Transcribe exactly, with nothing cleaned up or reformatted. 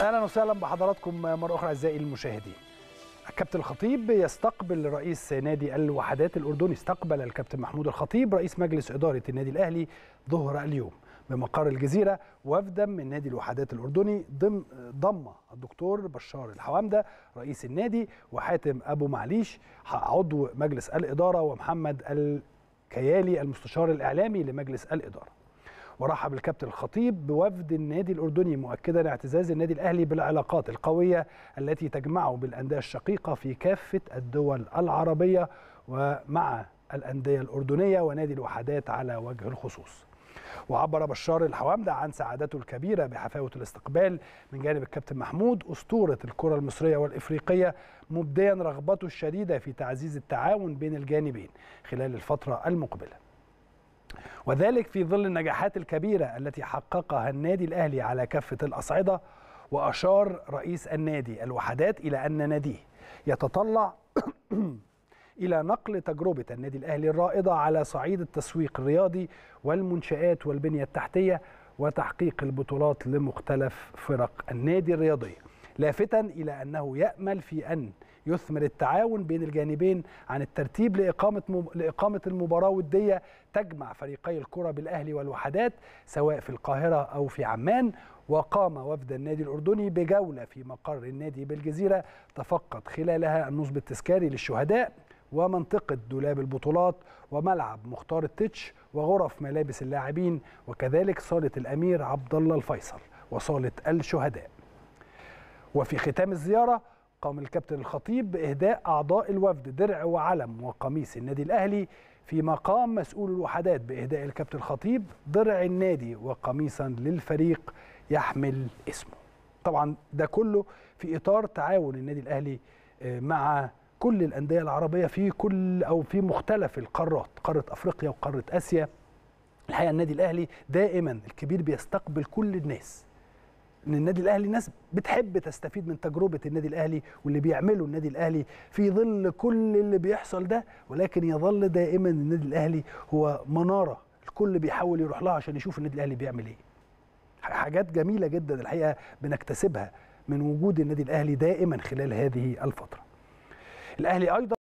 اهلا وسهلا بحضراتكم مره اخرى اعزائي المشاهدين. الكابتن الخطيب يستقبل رئيس نادي الوحدات الاردني، استقبل الكابتن محمود الخطيب رئيس مجلس اداره النادي الاهلي ظهر اليوم بمقر الجزيره وفدا من نادي الوحدات الاردني ضم ضم الدكتور بشار الحوامده رئيس النادي وحاتم ابو معليش عضو مجلس الاداره ومحمد الكيالي المستشار الاعلامي لمجلس الاداره. ورحب الكابتن الخطيب بوفد النادي الأردني مؤكدا اعتزاز النادي الأهلي بالعلاقات القوية التي تجمعه بالأندية الشقيقة في كافة الدول العربية ومع الأندية الأردنية ونادي الوحدات على وجه الخصوص. وعبر بشار الحوامده عن سعادته الكبيرة بحفاوة الاستقبال من جانب الكابتن محمود أسطورة الكرة المصرية والإفريقية، مبديا رغبته الشديدة في تعزيز التعاون بين الجانبين خلال الفترة المقبلة، وذلك في ظل النجاحات الكبيرة التي حققها النادي الأهلي على كافة الأصعدة. وأشار رئيس النادي الوحدات إلى أن ناديه يتطلع إلى نقل تجربة النادي الأهلي الرائدة على صعيد التسويق الرياضي والمنشآت والبنية التحتية وتحقيق البطولات لمختلف فرق النادي الرياضية، لافتا إلى أنه يأمل في أن يثمر التعاون بين الجانبين عن الترتيب لإقامة لإقامة المباراة ودية تجمع فريقي الكرة بالأهلي والوحدات سواء في القاهرة أو في عمان. وقام وفد النادي الأردني بجولة في مقر النادي بالجزيرة تفقد خلالها النصب التذكاري للشهداء ومنطقة دولاب البطولات وملعب مختار التتش وغرف ملابس اللاعبين وكذلك صالة الأمير عبد الله الفيصل وصالة الشهداء. وفي ختام الزيارة قام الكابتن الخطيب بإهداء أعضاء الوفد درع وعلم وقميص النادي الأهلي، فيما قام مسؤول الوحدات بإهداء الكابتن الخطيب درع النادي وقميصا للفريق يحمل اسمه. طبعا ده كله في إطار تعاون النادي الأهلي مع كل الأندية العربية في كل أو في مختلف القارات، قارة أفريقيا وقارة آسيا. الحقيقة النادي الأهلي دائما الكبير بيستقبل كل الناس، ان النادي الاهلي ناس بتحب تستفيد من تجربه النادي الاهلي واللي بيعمله النادي الاهلي في ظل كل اللي بيحصل ده، ولكن يظل دائما النادي الاهلي هو مناره الكل بيحاول يروح لها عشان يشوف النادي الاهلي بيعمل ايه. حاجات جميله جدا الحقيقه بنكتسبها من وجود النادي الاهلي دائما خلال هذه الفتره. الاهلي ايضا